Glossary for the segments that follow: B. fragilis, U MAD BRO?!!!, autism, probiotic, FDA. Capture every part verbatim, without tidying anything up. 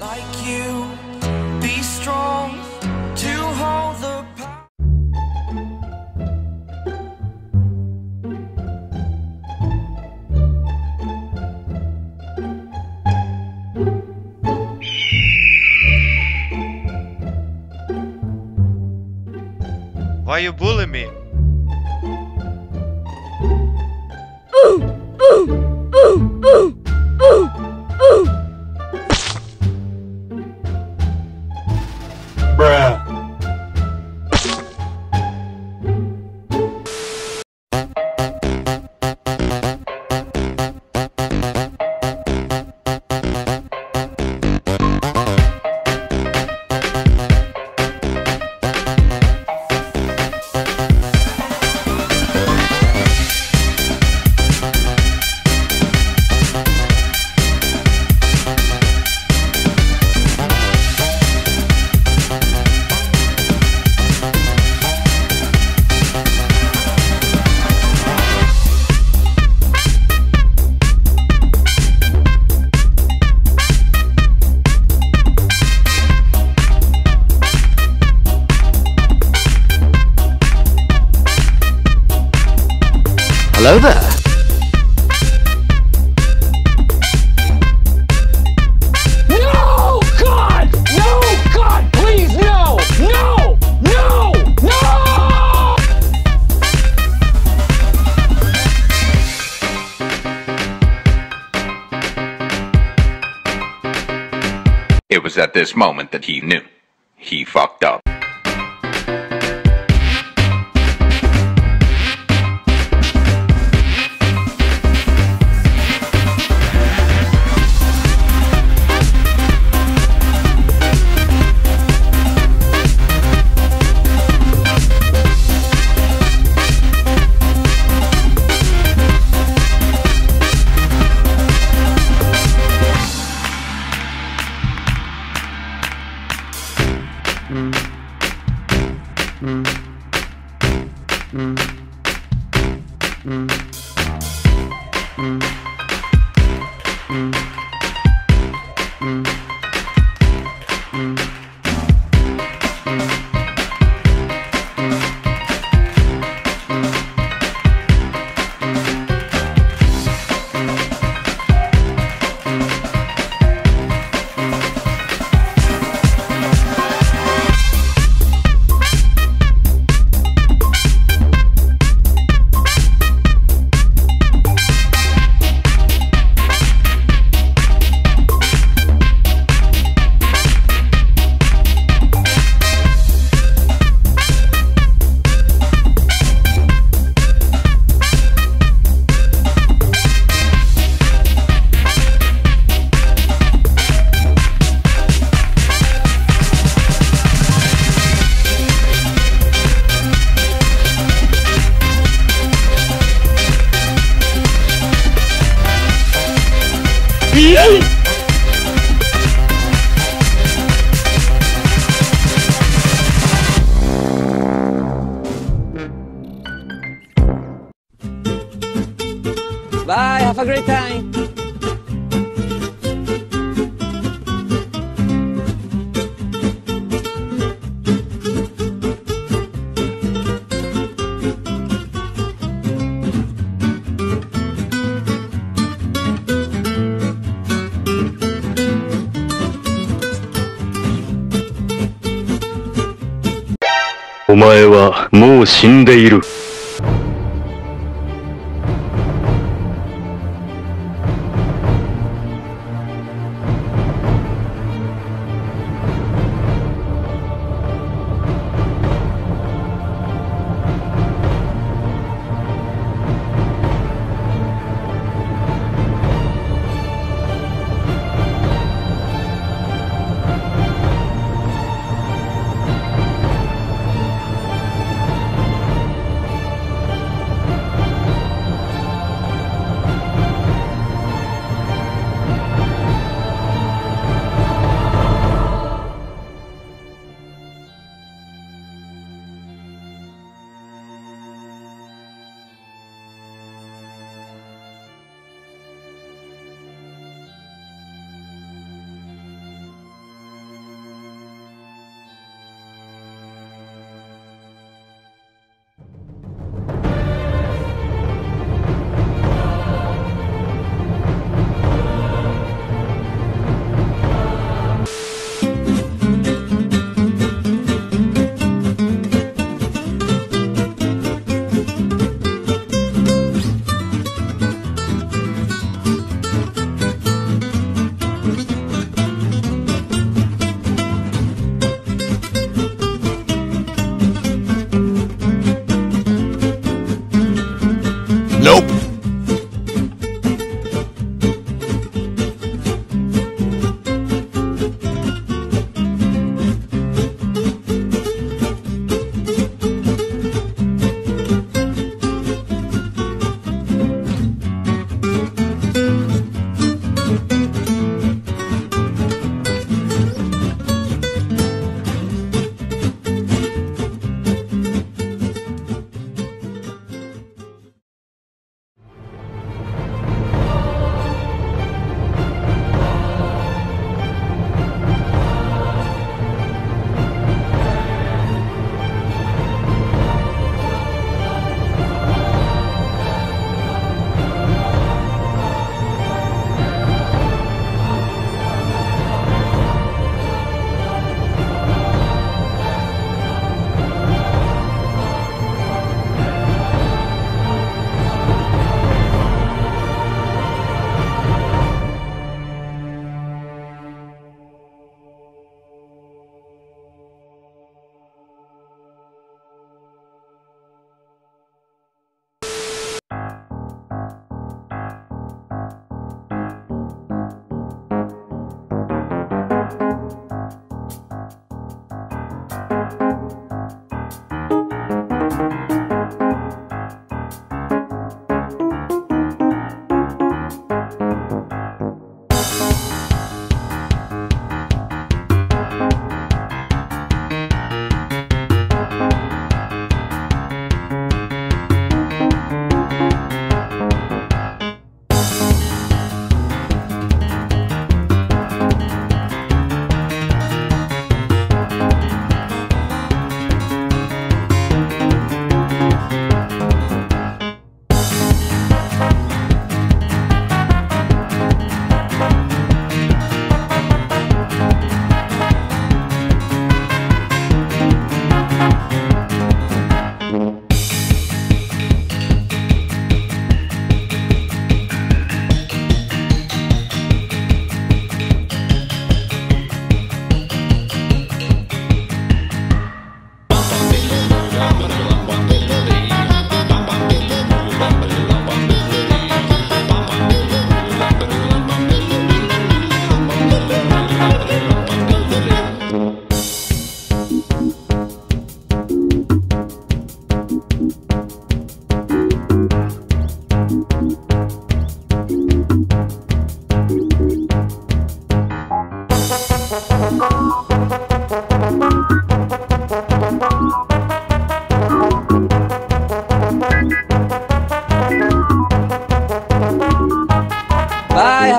Like you, be strong to hold the power. Why you bully me? Ooh, ooh, ooh, ooh, ooh, ooh. Bruh. Hello there. No! God! No! God! Please, no! No! No! No! It was at this moment that he knew. He fucked up. Mm. Mm. Mm. Mm. Mm. Mm. Mm. Mm. Yeah! Bye, have a great time. You are already dead.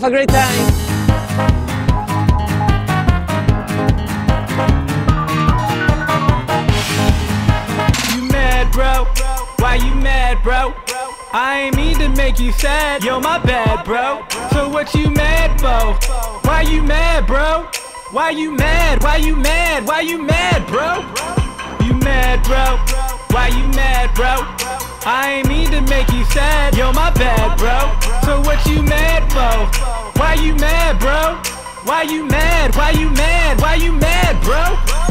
Have a great time! Why you mad, bro? I ain't mean to make you sad, yo, my bad, bro. So what you mad for? Why you mad, bro? Why you mad? Why you mad? Why you mad, bro? You mad, bro? Why you mad, bro? I ain't mean to make you sad, yo, my bad, bro. So what you mad for? Why you mad, bro? Why you mad? Why you mad? Why you mad, bro?